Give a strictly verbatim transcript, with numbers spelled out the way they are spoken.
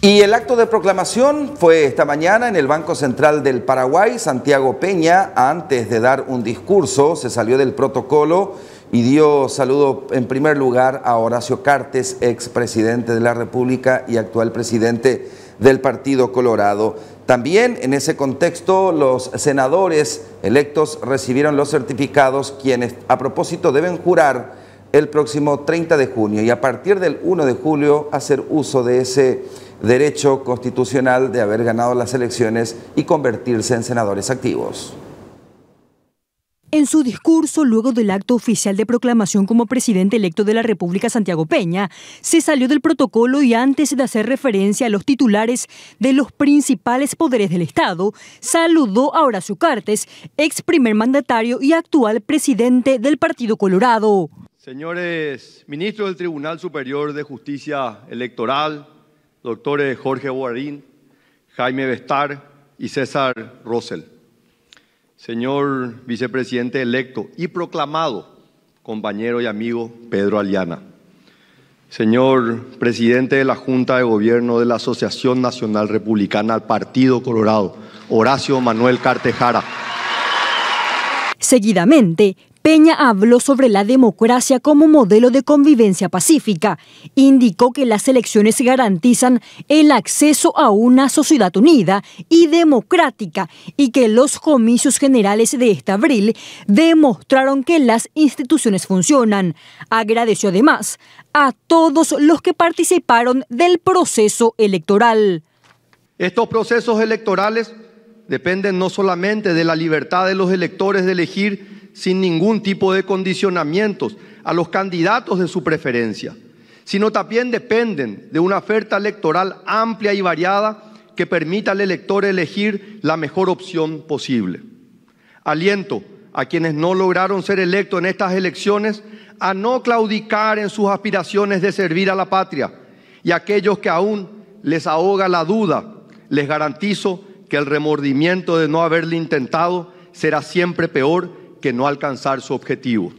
Y el acto de proclamación fue esta mañana en el Banco Central del Paraguay. Santiago Peña, antes de dar un discurso, se salió del protocolo y dio saludo en primer lugar a Horacio Cartes, expresidente de la República y actual presidente del Partido Colorado. También en ese contexto los senadores electos recibieron los certificados, quienes a propósito deben jurar el próximo treinta de junio y a partir del uno de julio hacer uso de ese derecho constitucional de haber ganado las elecciones y convertirse en senadores activos. En su discurso, luego del acto oficial de proclamación como presidente electo de la República, Santiago Peña se salió del protocolo y antes de hacer referencia a los titulares de los principales poderes del Estado, saludó a Horacio Cartes, ex primer mandatario y actual presidente del Partido Colorado. Señores ministros del Tribunal Superior de Justicia Electoral, doctores Jorge Guarín, Jaime Vestar y César Rosell. Señor vicepresidente electo y proclamado, compañero y amigo Pedro Aliana. Señor presidente de la Junta de Gobierno de la Asociación Nacional Republicana del Partido Colorado, Horacio Manuel Cartejara. Seguidamente, Peña habló sobre la democracia como modelo de convivencia pacífica. Indicó que las elecciones garantizan el acceso a una sociedad unida y democrática y que los comicios generales de este abril demostraron que las instituciones funcionan. Agradeció además a todos los que participaron del proceso electoral. Estos procesos electorales dependen no solamente de la libertad de los electores de elegir sin ningún tipo de condicionamientos a los candidatos de su preferencia, sino también dependen de una oferta electoral amplia y variada que permita al elector elegir la mejor opción posible. Aliento a quienes no lograron ser electos en estas elecciones a no claudicar en sus aspiraciones de servir a la patria, y a aquellos que aún les ahoga la duda, les garantizo que el remordimiento de no haberle intentado será siempre peor que no alcanzar su objetivo.